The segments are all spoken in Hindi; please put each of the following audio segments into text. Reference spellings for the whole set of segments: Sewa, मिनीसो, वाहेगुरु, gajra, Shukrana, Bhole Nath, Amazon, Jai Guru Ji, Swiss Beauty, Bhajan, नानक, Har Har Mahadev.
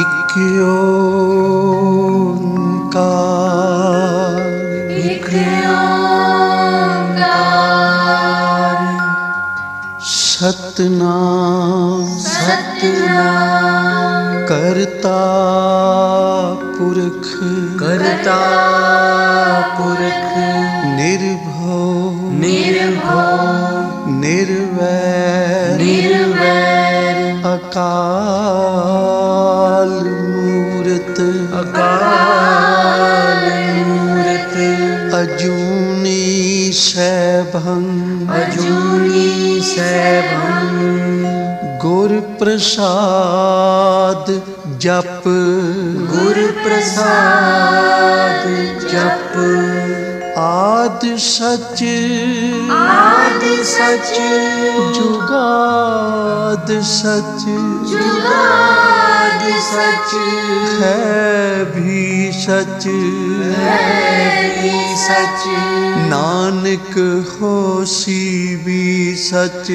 इक ओंकार सतनाम करता पुरख निर्भय अकाल मूरत अजूनी सैभं गुर प्रसाद जप आद सच जुगाद सच है भी सच नानक होसी भी सच।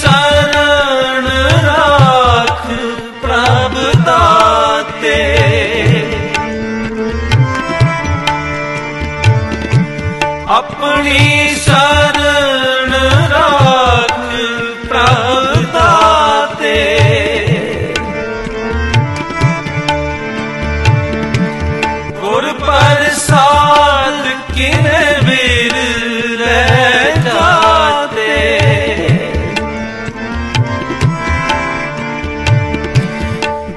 शरण राख प्रभु ताते अपनी शरण राख प्रभुताते, गुर प्रसाद किने वीर रह जाते।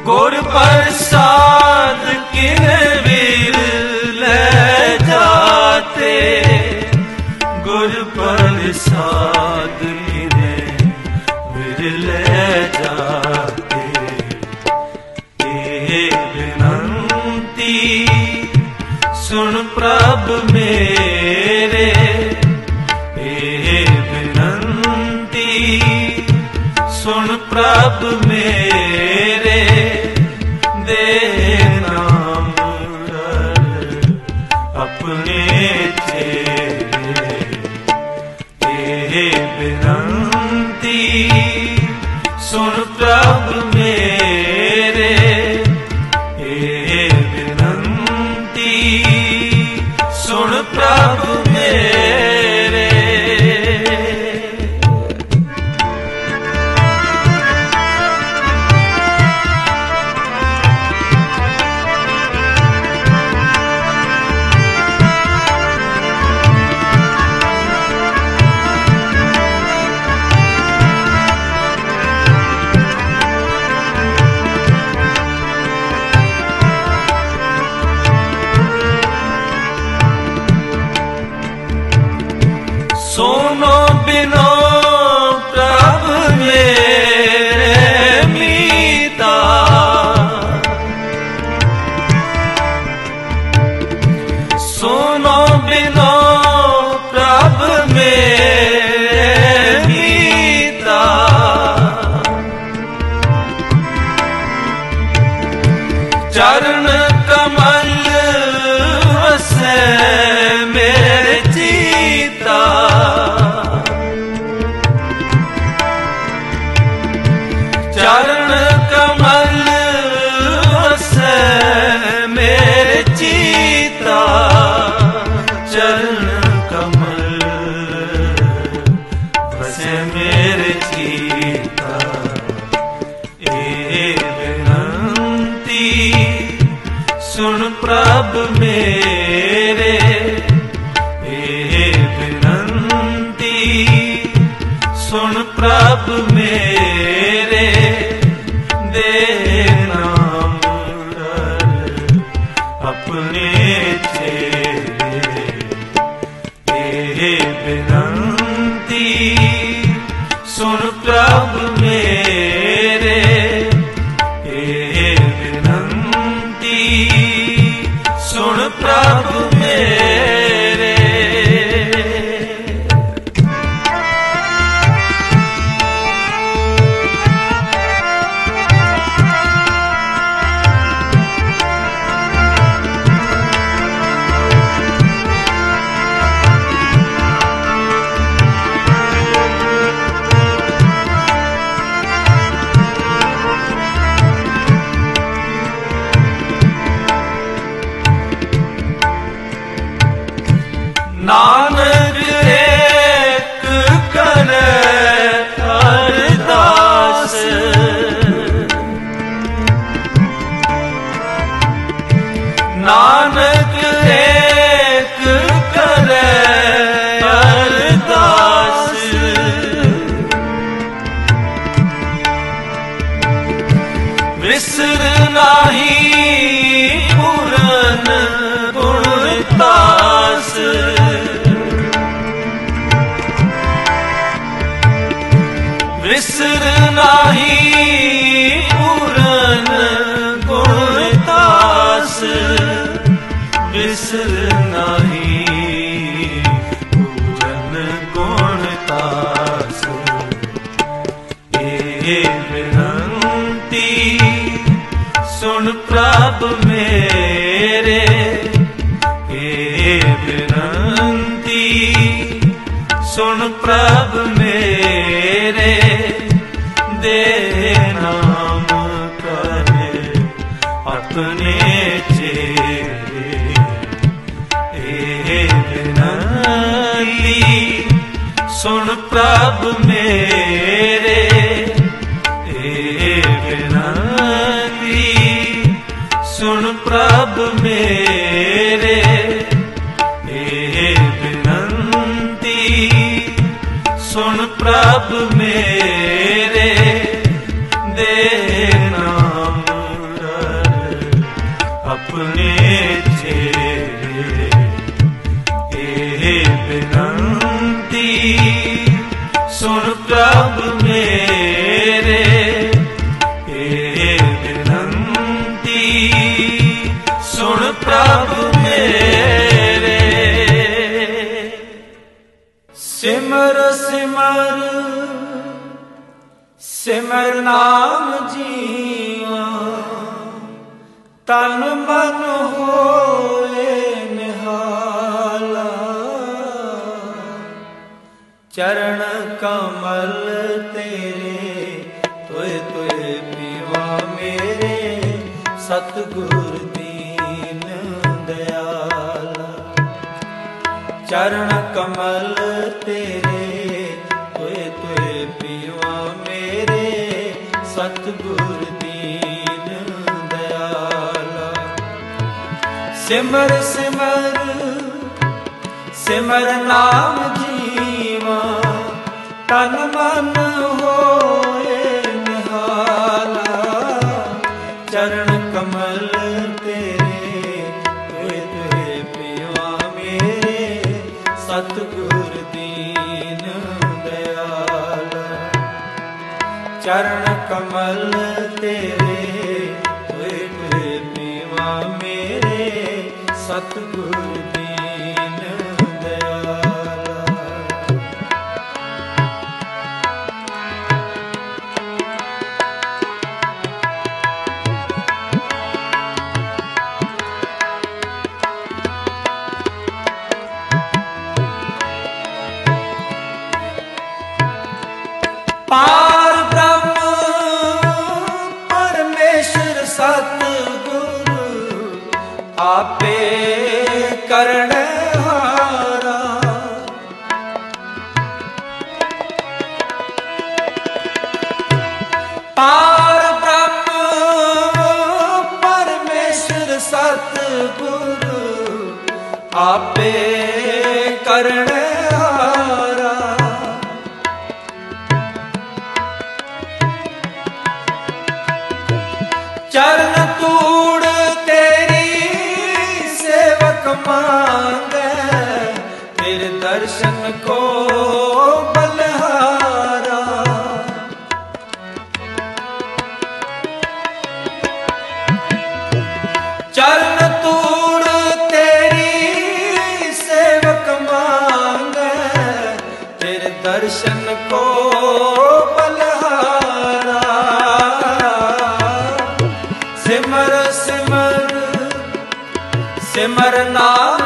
गुर प्रसाद किने वीर रह जाते, गुर प्रसाद किने वीर रह जाते। ये विनंती सुन प्रभु मेरे, सुन प्रभु मेरे, दे नाम अपने चेरे। विनंती सुन प्रभु मेरे, विनंती सुन प्रभु मेरे। अपने चेहरे विनती मिली सुन प्रभु मेरे विनती, सुन प्रभु मेरे विनती, सुन प्रभु मेरे दे नाम अपने चेहरे विनती, सुन प्रभु मेरे विनती, सुन प्रभु मेरे। सिमर सिमर सिमर नाम जीवा, तन मन होए निहाला, चरण कमल तेरे तोय तोय पीवा मेरे, सतगुर दीन दयाला, चरण कमल तेरे तोय तोय पीवा मेरे, सतगुर दीन दयाला। सिमर सिमर सिमर नाम तन मन होए निहाला, चरण कमल तेरे तोय तोय पीवा मेरे, सतगुर दीन दयाला, चरण कमल तेरे तोय तोय पीवा मेरे, सतगुर दीन दयाला। पार ब्रह्म परमेश्वर सतगुरु आपे करनहारा, पार ब्रह्म परमेश्वर सतगुरु आपे करण दर्शन को बलहारा, चरण तूर तेरी सेवक मांगे, तेरे दर्शन को बलहारा। सिमर सिमर सिमर नाम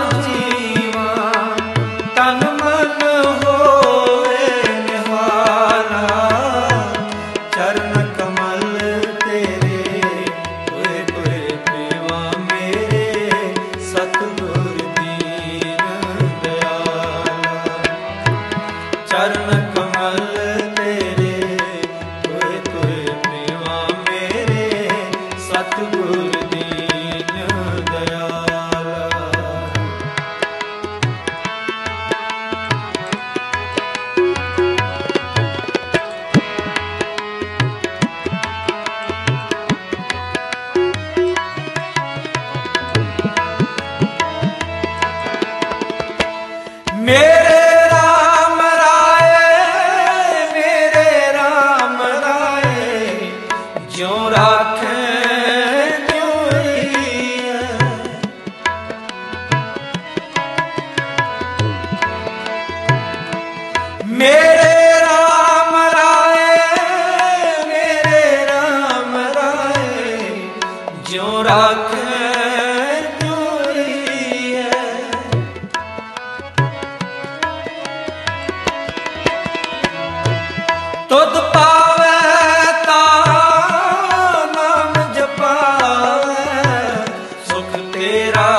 तेरा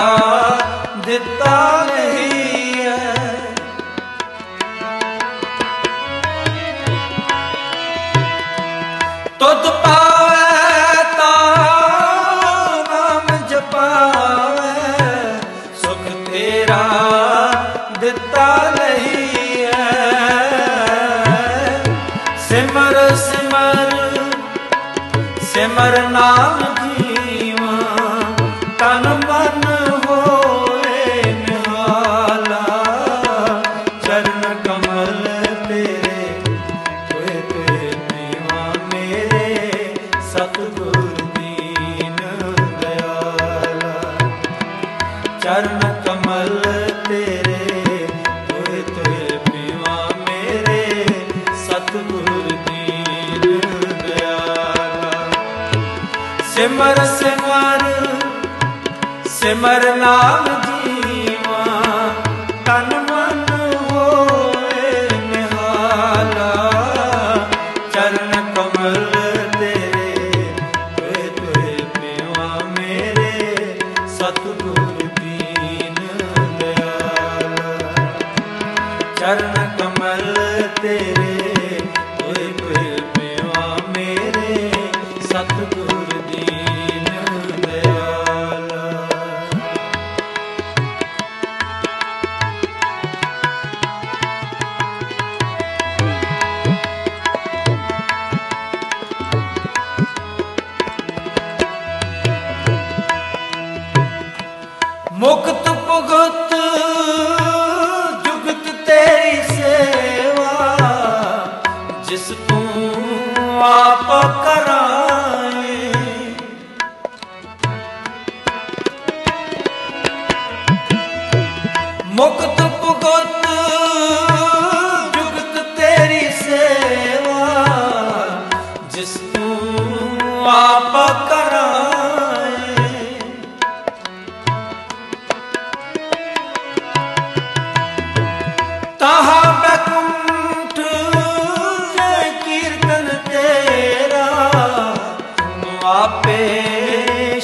दिता नहीं है। नाम जीवा तन मन होए निहाला, चरण कमल तेरे होए तेरे पीवा मेरे सतगुर दीन दयाला, चरण कमल तेरे होए तेरे पीवा मेरे सतगुर दीन। सिमर सिमर सिमर नाम जीवा तन मन होए निहाला, चरण कमल तेरे होए तेरे पीवा मेरे सतगुर दीन दयाला, चरण कमल तेरे होए तेरे पीवा मेरे सतगुर मुक्त भुगत जुगत तेरी सेवा, जिस तू आप कराए मुक्त भुगत जुगत तेरी सेवा, जिस तू आप कराए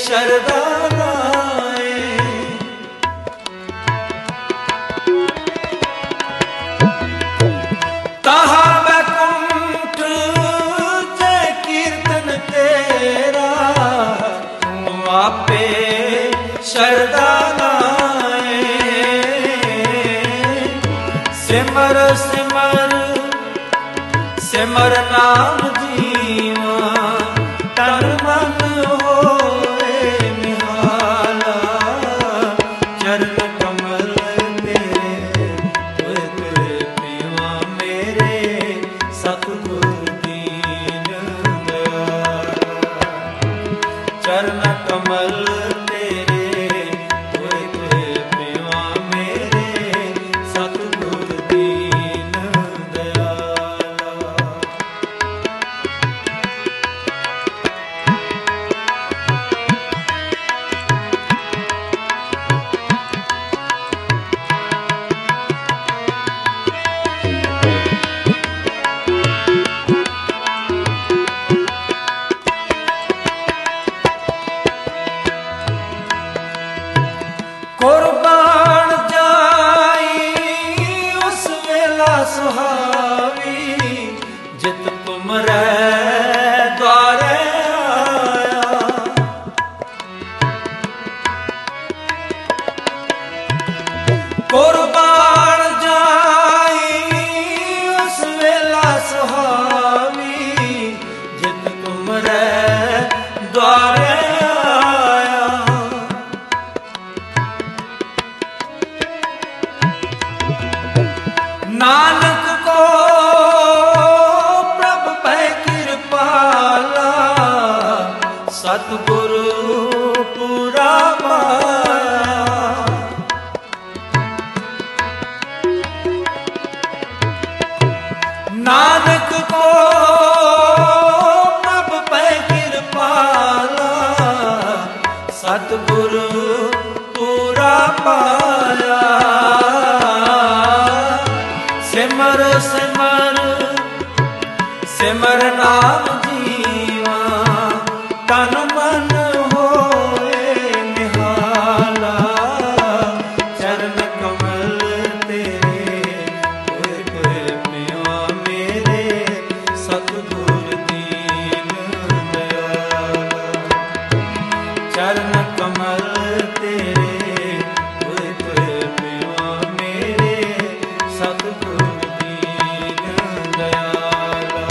शरदा लाए, तहा बैकुंठ जय कीर्तन तेरा आपे शरदा लाए। सिमर सिमर सिमर नाम जीवा तन मन सतगुरु पूरा पाया। सिमर सिमर सिमर नाम जीवा तन मन होए निहाला, चरण कमल तेरे होए तेरे पीवा मेरे सतगुर दीन दयाला, चरण कमल तेरे होए तेरे पीवा मेरे सतगुर दीन दयाला।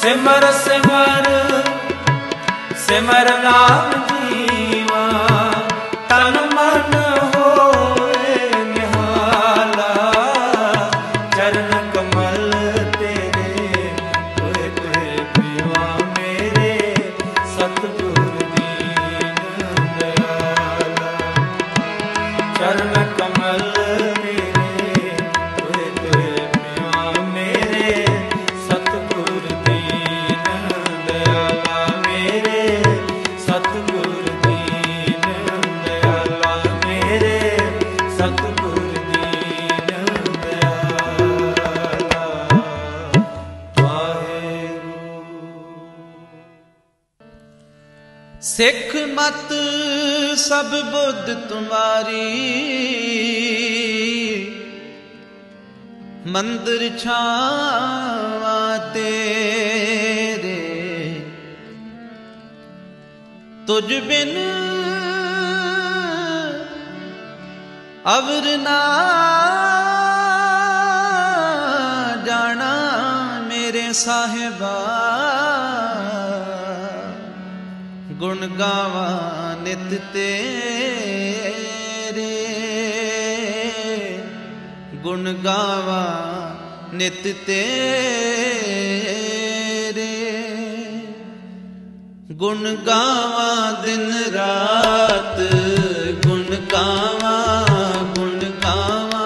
सिमर सिमर मरना जीवा तन मन होए निहाला चरण कमल तेरे तुहे तुहे पीवा मेरे सतगुरु दीन दयाला चरण कमल तेरे तुहे तुहे पीवा मेरे सतगुरु दीन दयाला मेरे सतगुरु दीन दयाला मेरे सतगुरु दीन दयाला वाहेगुरु। सिख मत सब बुद्ध तुम्हारी मंदिर छावा तेरे तुझ बिन अवर ना जाना मेरे साहिबा गुण गावा नित तेरे गुण गावा नित तेरे गुण गावा दिन रात गुण गावा गुण गावा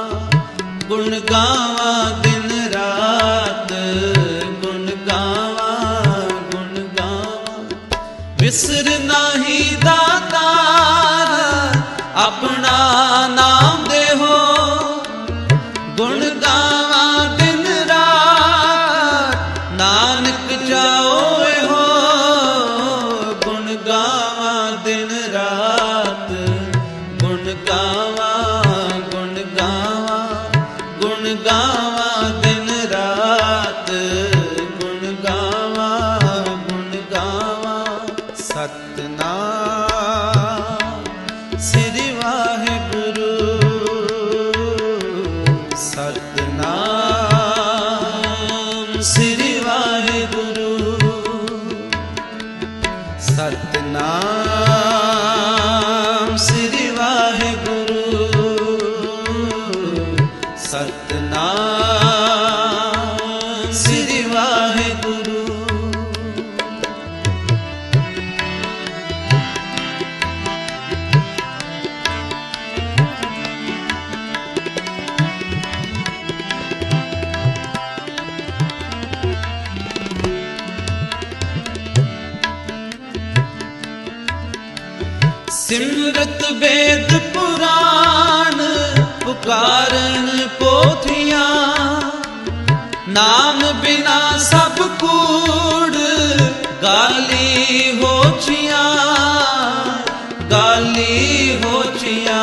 गुण गावा दिन रात गुण गावा गुण गावा विसर नाही दातार अपना नाम देहो गुण गावा दिन रात नानक जाओ हो गुण गावा दिन रात गुण गावा गुण गावा गुण गावा दिन रात गुण गावा गुण गावा सतनाम श्री वाहेगुरु सतनाम श्री वाहेगुरु सतनाम श्री वाहेगुरु सतनाम श्री वाहेगुरु। सिमरत वेद पुराण पुकारन पोथिया नाम बिना सब कूड़ गाली होचिया गाली होचिया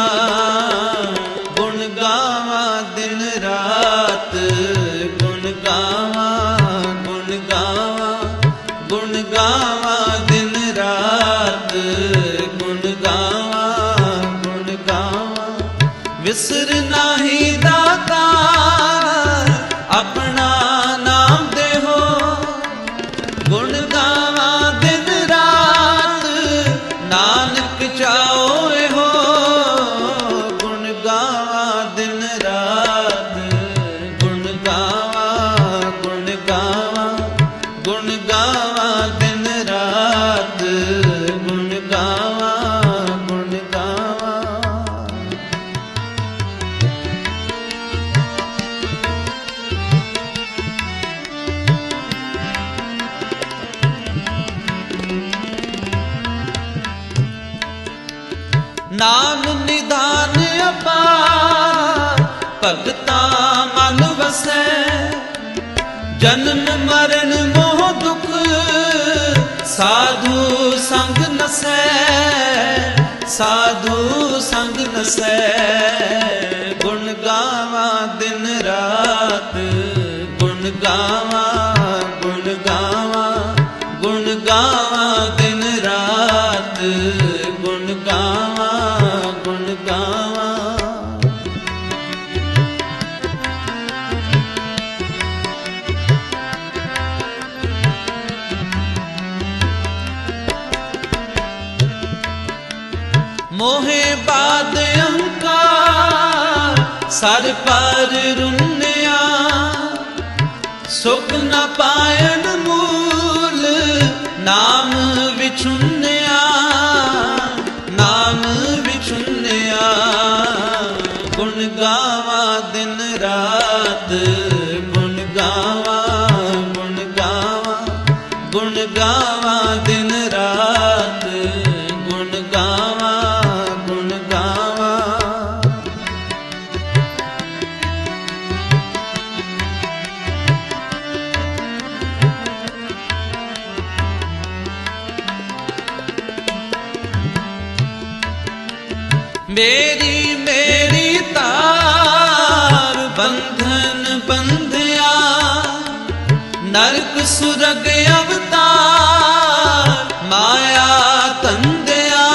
गुण गावा दिन रात गुण गावा गुण गावा गुण गावा दिन रात गुण गावा विसर नाही दातार अपना नाम देहो गुण गावा दिन रात नानक चाओए हो गुण गावा दिन रात गुण गावा गुण गावा गुण गावा दिन रात गुण गावा गुण गावा। नाम निधान अपार भगता मन वसै जन्म मरण मोह दुख साधु संग नसै साधु संग नसै गुण गावा दिन रात गुण गावा गुण गावा गुण गावा दिन रात गुण गावा गुण गावा। बाद अहंकार सर पर रुन्या सुख न पायन मूल नाम विचुन्या नाम विचुन्या। गुण गावा दिन रात गुण गावा दिन रात गुण गावा मेरी मेरी तार बंधन बंधया नरक सुरग अवतार माया तंदया।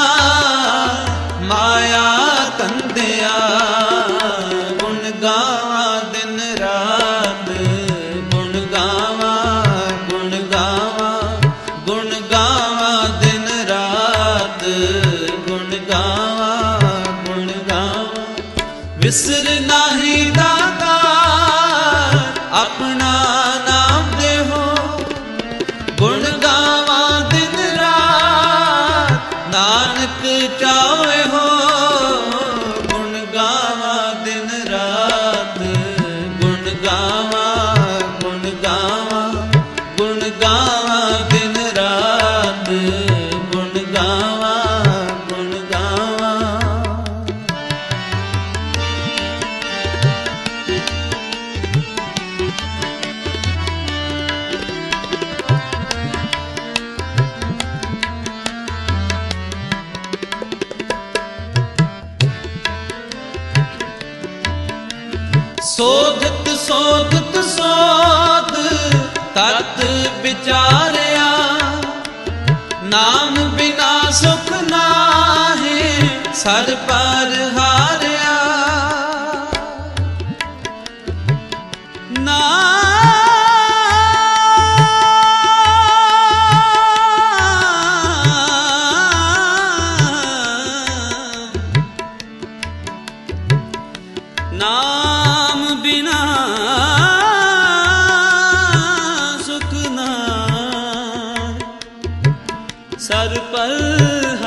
गुण गावा दिन रात गुण गावा विसर नाही दाता अपना सोधत सोधत सोध तत विचारया नाम बिना सुख नाहे सर पर हारया सर पर हारया।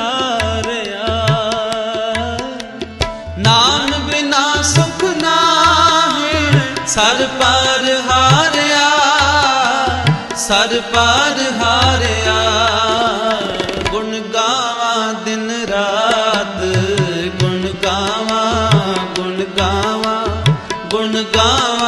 नाम बिना सुख नाहे सर पर हारया गुण गावा दिन रात गुण गावा दिन रात गुण गावा।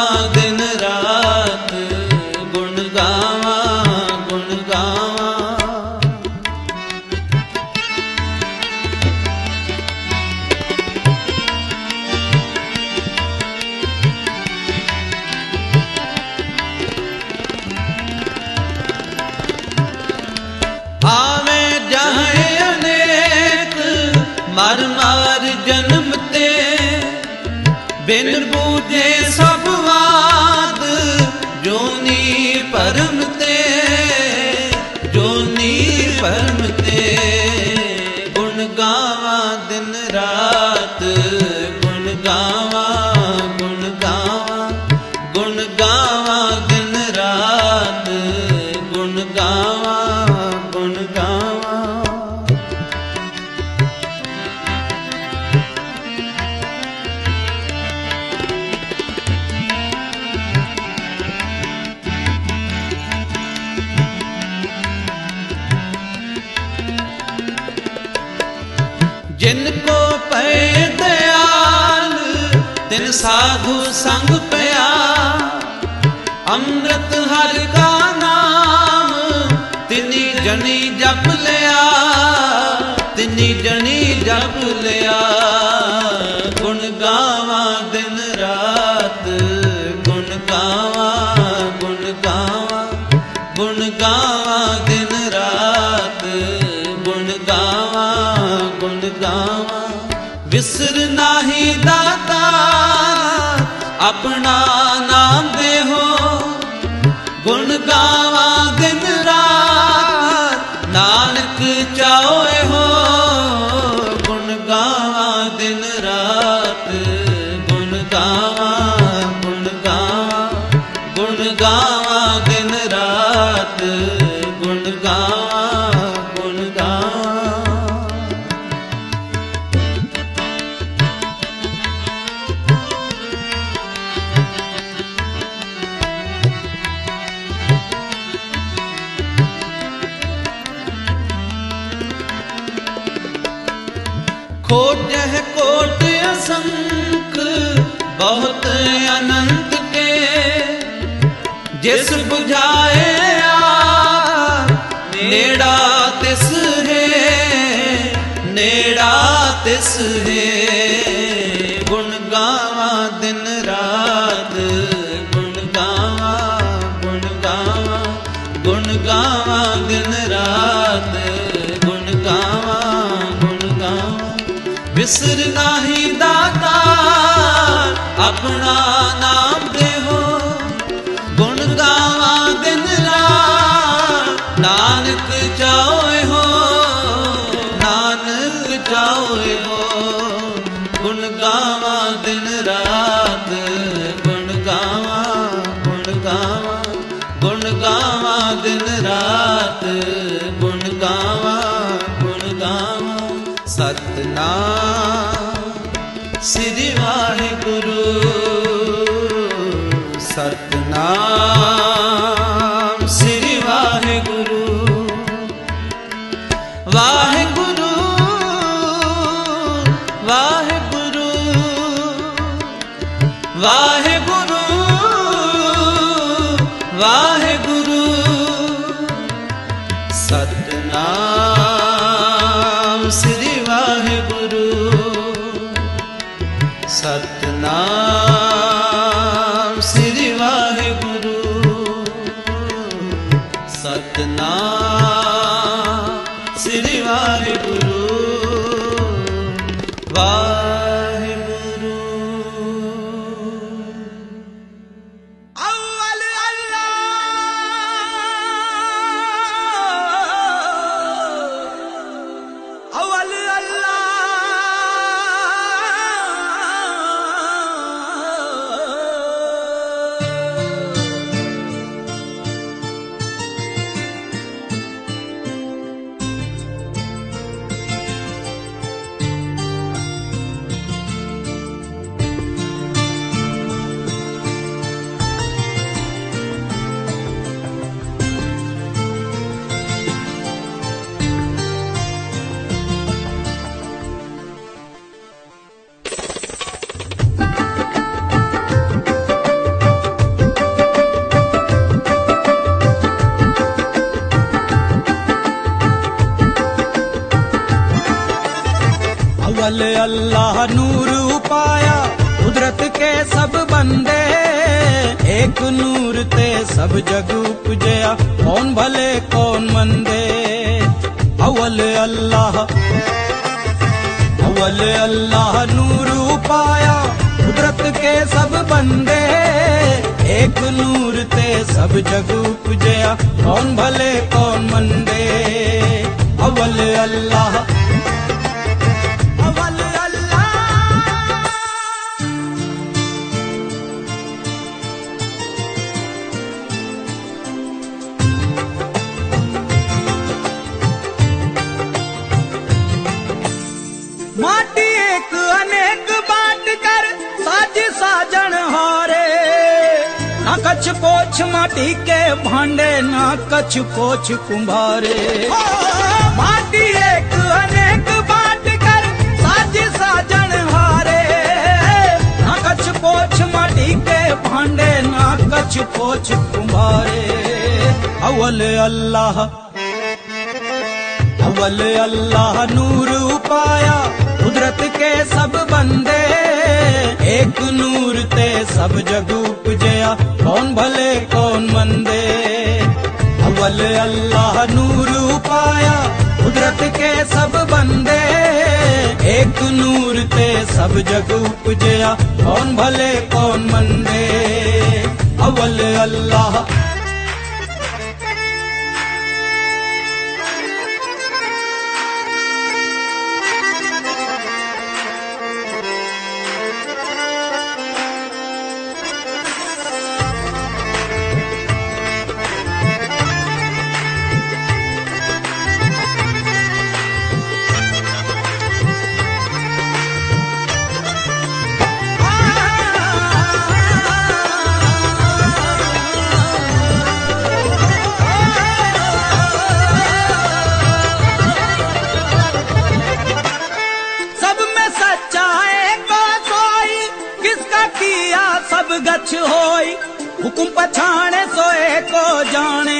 मर मर जन्म ते बिन बूझे सब वाद जोनी परम ते गुण गावा दिन रात गुण गावा दिन रात गुण गावा। जिनको पे दयाल तिन साधु संग पया अमृत हर का नाम तिनी जनी जप लिया गुण गावा दिन रात गुण गावा दिन रात विसर नाही दाता अपना नाम देहो गुण गावा दिन रात नानक चाओ हो गुण गावा दिन रात गुण गावा गुण गावा गुण गावा दिन रात गुण गावा गुण गावा। खोट है कोट असंख्य बहुत अनंत के जिस बुझाए नेड़ा तिस है नेड़ा तिस है। गुण गावा दिन रात गुण गावा गुण गावा गुण गावा दिन रात गुण गावा गुण गावा। बिसर नाही दाता अपना नाम देहो गुण गावा दिन रात नानक जाओए हो नानक जाओए हो। गुण गावा दिन रात गुण गावा गुण गावा गुण गावा दिन रात गुण गावा गुण गावा। सतनाम श्री वाहेगुरु सतनाम श्री वाहेगुरु वाहेगुरु वाहेगुरु वाहेगुरु वाहेगुरु। सतनाम श्री वाहेगुरु सतनाम श्री वाहेगुरु सतनाम श्री वाहेगुरु वाहेगुरु। अव्वल अल्लाह अव्वल अल्लाह अव्वल अल्लाह नूर उपाया कुदरत के सब बंदे एक नूर ते सब जग उपजया कौन भले कौन मंदे। अव्वल अल्लाह नूर उपाया कुदरत के सब बंदे एक नूर ते सब जग उपजया कौन भले कौन मंदे। अव्वल अल्लाह ना कछ पोछ माटी के भांडे ना कछ पोछ कुम्हारे माटी एक अनेक बाट कर साज साजन हारे ना कछ पोछ माटी के भांडे ना कछ पोछ कुम्हारे। अव्वल अल्लाह नूर उपाया कुदरत के सब बंदे एक नूर ते सब जग उपजया कौन भले कौन मंदे। अव्वल अल्लाह नूर उपाया कुदरत के सब बंदे एक नूर ते सब जग उपजया कौन भले कौन मंदे। अव्वल अल्लाह सच्चा है को सोई, किसका किया सब गछ होई। हुकुम पछाने सोए को जाने,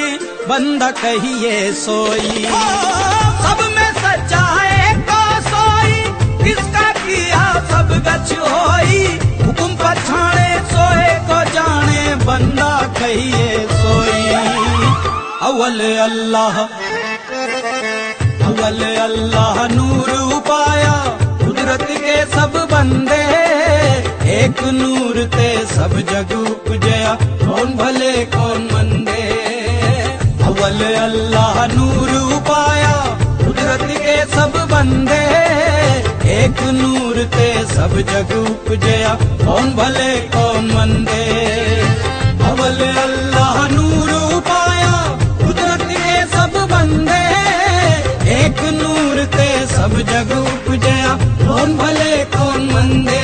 बंदा कहिए सोई। सब में सच्चा है को सोई, किसका किया सब गछ होई। हुकुम पछाने सोए को जाने, बंदा कहिए सोई। अव्वल अल्लाह, अव्वल अल्लाह नूर उपाया, कुदरत के सब बंदे एक नूर ते सब जग उपजया, कौन भले कौन मंदे। अव्वल अल्लाह नूर उपाया, कुदरत के सब बंदे एक नूर ते सब जग उपजया, कौन भले कौन मंदे। अव्वल अल्लाह नूर उपाया, कुदरत के सब बंदे एक नूर ते सब जग उपजया, कौन भले कौन मंदे।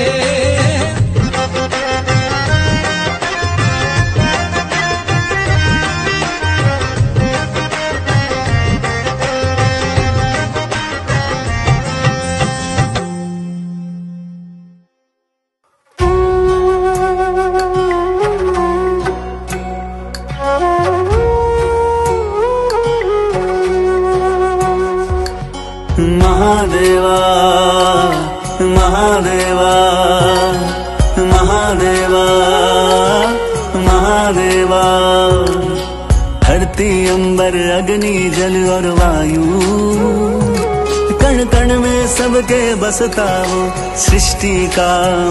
बसता वो सृष्टि का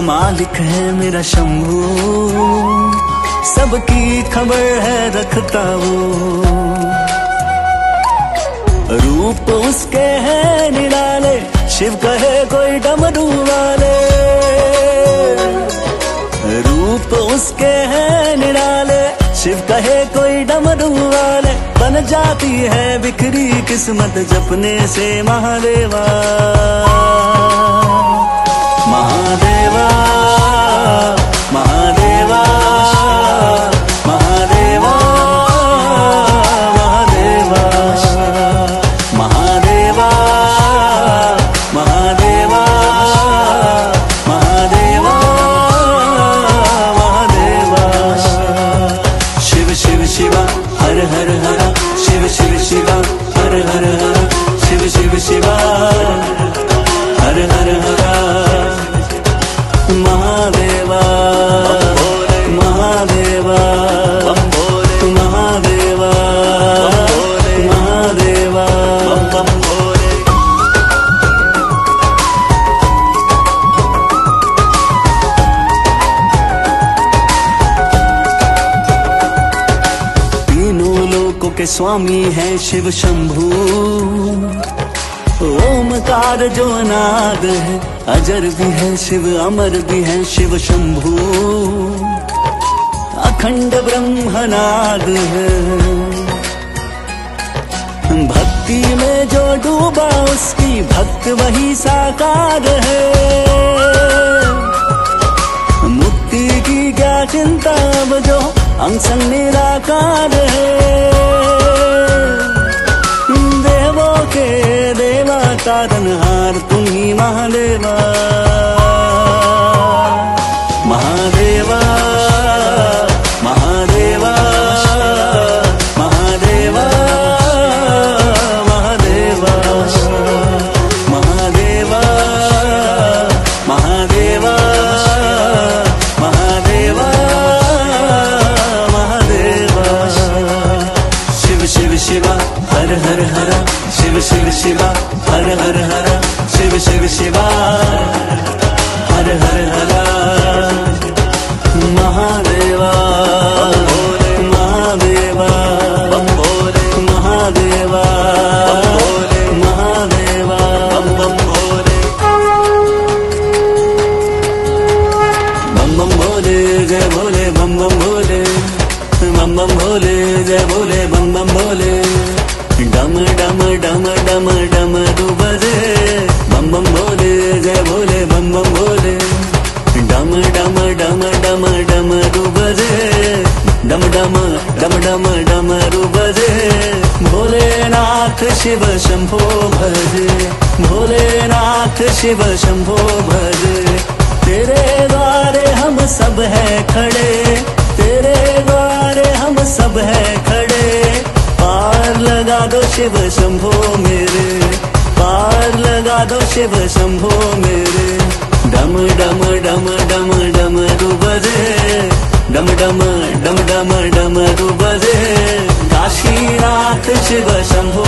मालिक है मेरा शंभू, सबकी खबर है रखता वो। रूप उसके है निराले, शिव कहे कोई डमरू वाले। रूप उसके है निराले, शिव कहे कोई डमरू वाले। बन जाती है बिखरी किस्मत जपने से महादेवा, महादेवा, महादेवा, महादेवा, महादेवा, महादेवा, महादेवा, महादेवा, महादेवा। शिव शिव शिवा हर हर हरा, शिव शिव शिवा हर हर हरा, शिव शिव शिवा हर हर हरा। स्वामी है शिव शंभू, ओमकार जो नाद है, अजर भी है शिव अमर भी है शिव शंभू। अखंड ब्रह्मनाद है, भक्ति में जो डूबा उसकी भक्त वही साकार है। मुक्ति की क्या चिंता, अब जो हम संग निराकार है। देवों के देवा तारनहार तुम ही महादेवा, महादेवा, महादेवा, महादेवा, महादेवा, महादेवा, महादेवा, महादेवा, महादेवा। शिव शिव शिवा हर हर हरा, शिव शिव शिवा हर हर हरा, शिव शिव शिवा हर हर हरा। महादेवा, महादेवा, महादेवा, महादेवा। बम बम भोले जय भोले, बम बम भोले, बम बम भोले जय भोले, बम बम भोले। डम डम डम डम डम बजे, बम बम भोले जय भोले, बम बम भोले। डम डम डम डम डम बजे, डम डम डम डम डम बजे। भोलेनाथ शिव शंभो भजे, भोलेनाथ शिव शंभो भजे। शिव शंभो मेरे, पार लगा दो शिव शंभो मेरे। डम डम डम डम डम डुबजे, डम डम डम डम डम डुबजे, काशीनाथ शिव शंभो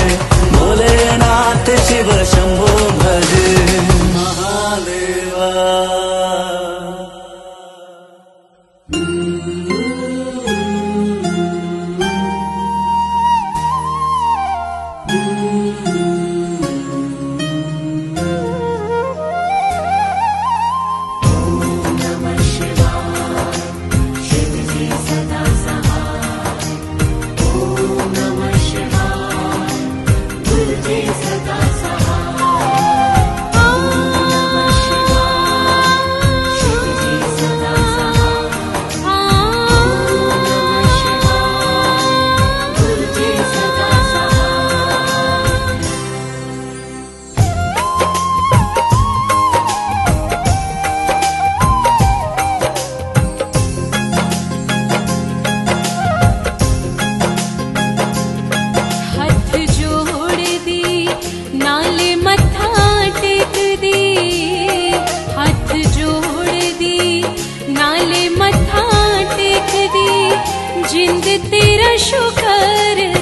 भोलेनाथ शिव शंभो भजे। महादेवा जिंद तेरा शुक्र।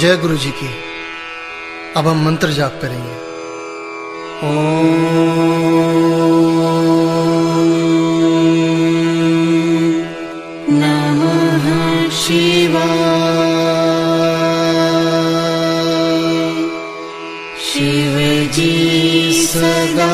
जय गुरु जी की। अब हम मंत्र जाप करेंगे। ओम नमः शिवाय, शिव जी सदा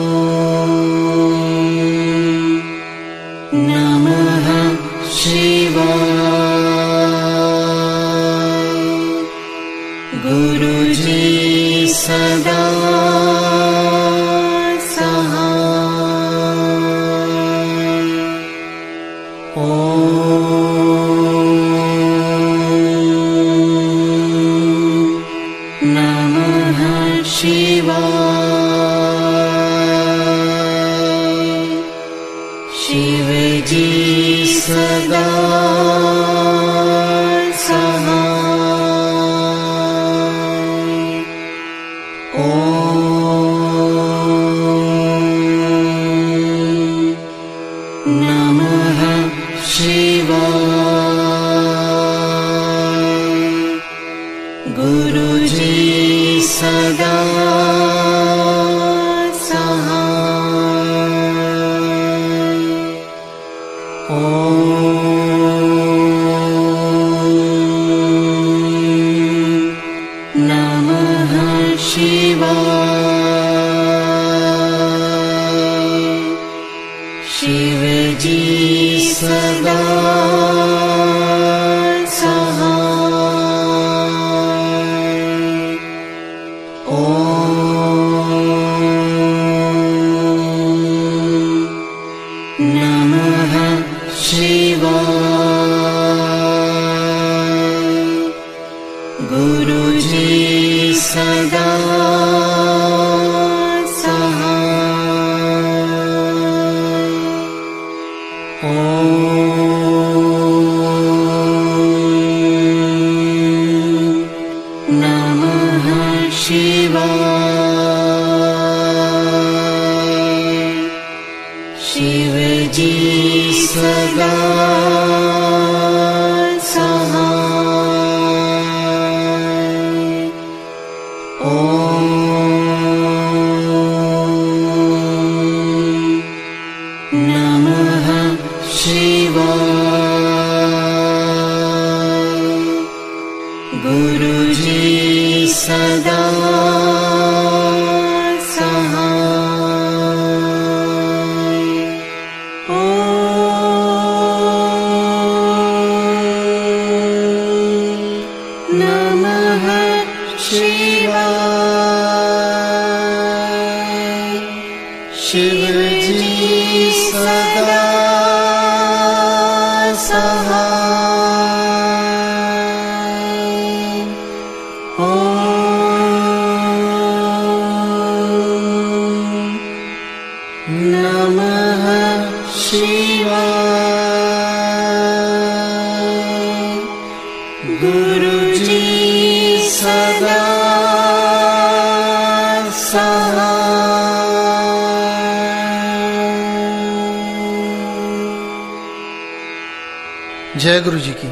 जी सदा सहा। गुरु जी सदा सहाय। ॐ नमः शिवाय। शिव जी सदा जय गुरु जी की।